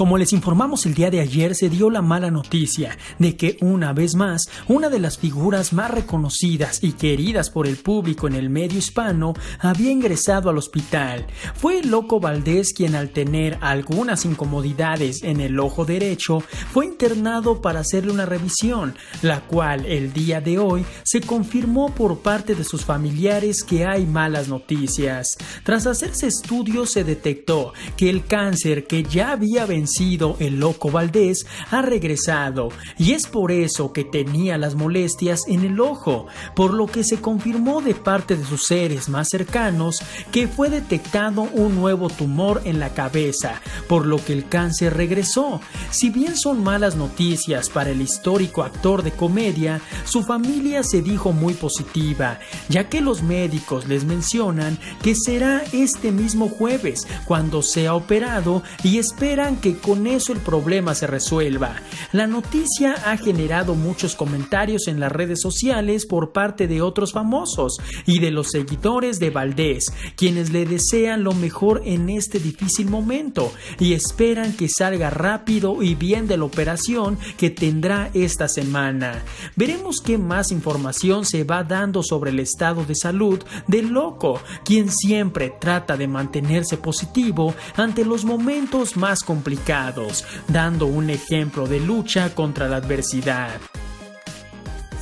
Como les informamos el día de ayer, se dio la mala noticia de que una vez más, una de las figuras más reconocidas y queridas por el público en el medio hispano había ingresado al hospital. Fue Loco Valdés quien, al tener algunas incomodidades en el ojo derecho, fue internado para hacerle una revisión, la cual el día de hoy se confirmó por parte de sus familiares que hay malas noticias. Tras hacerse estudios, se detectó que el cáncer que ya había vencido el Loco Valdés ha regresado, y es por eso que tenía las molestias en el ojo, por lo que se confirmó de parte de sus seres más cercanos que fue detectado un nuevo tumor en la cabeza, por lo que el cáncer regresó. Si bien son malas noticias para el histórico actor de comedia, su familia se dijo muy positiva, ya que los médicos les mencionan que será este mismo jueves cuando sea operado y esperan que con eso el problema se resuelva. La noticia ha generado muchos comentarios en las redes sociales por parte de otros famosos y de los seguidores de Valdés, quienes le desean lo mejor en este difícil momento y esperan que salga rápido y bien de la operación que tendrá esta semana. Veremos qué más información se va dando sobre el estado de salud de Loco, quien siempre trata de mantenerse positivo ante los momentos más complicados, dando un ejemplo de lucha contra la adversidad.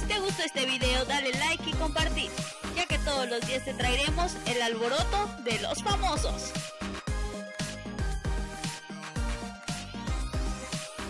Si te gustó este video, dale like y compartir, ya que todos los días te traeremos el alboroto de los famosos.